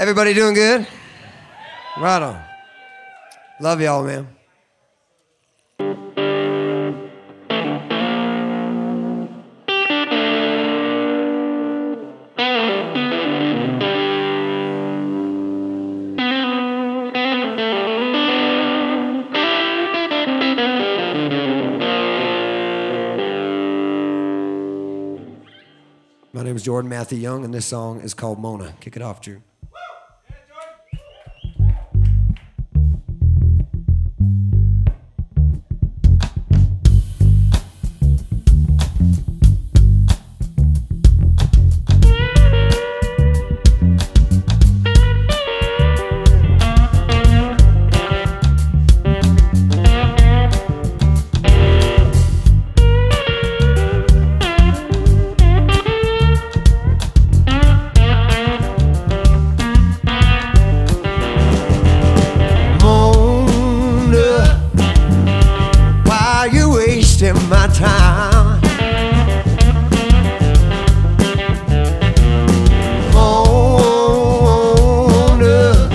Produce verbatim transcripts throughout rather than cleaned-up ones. Everybody doing good? Right on. Love y'all, man. My name is Jordan Matthew Young, and this song is called Mona. Kick it off, Drew. My time, Mona,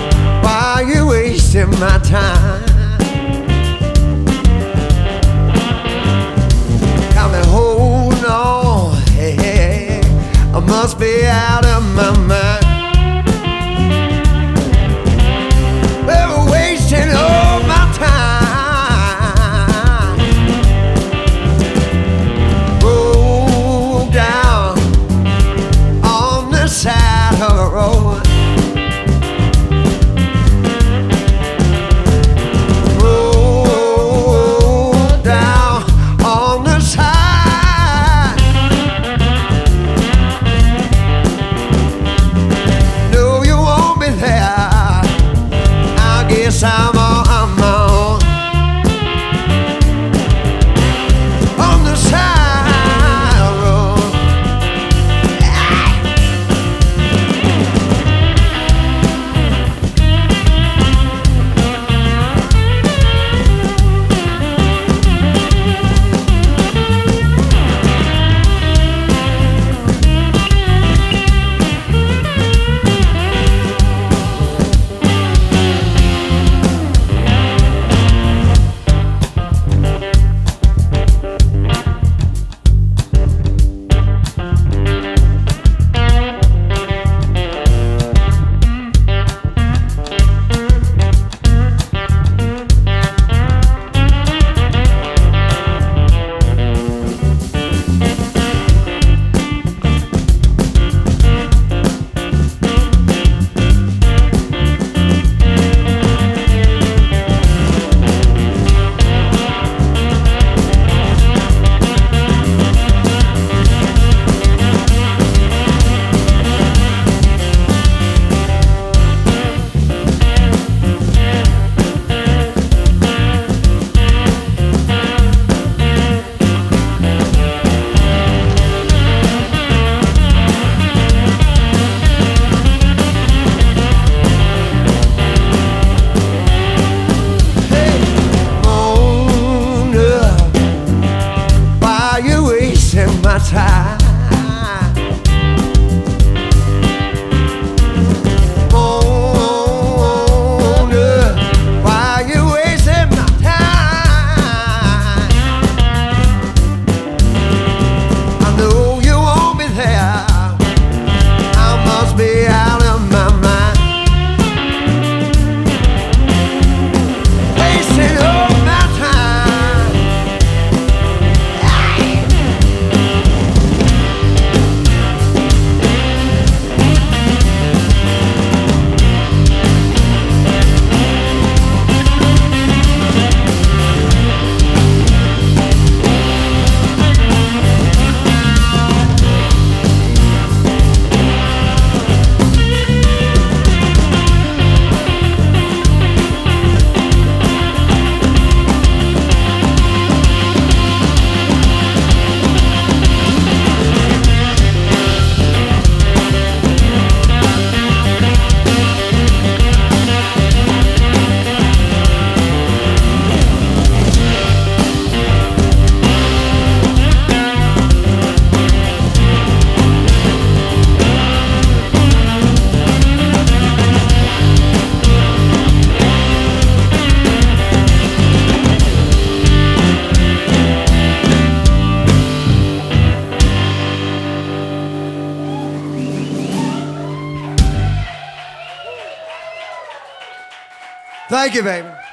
why are you wasting my time? Got me holding on, hey, hey, I must be out of my mind. I'm all I'm on, on the side of the road. Thank you, baby.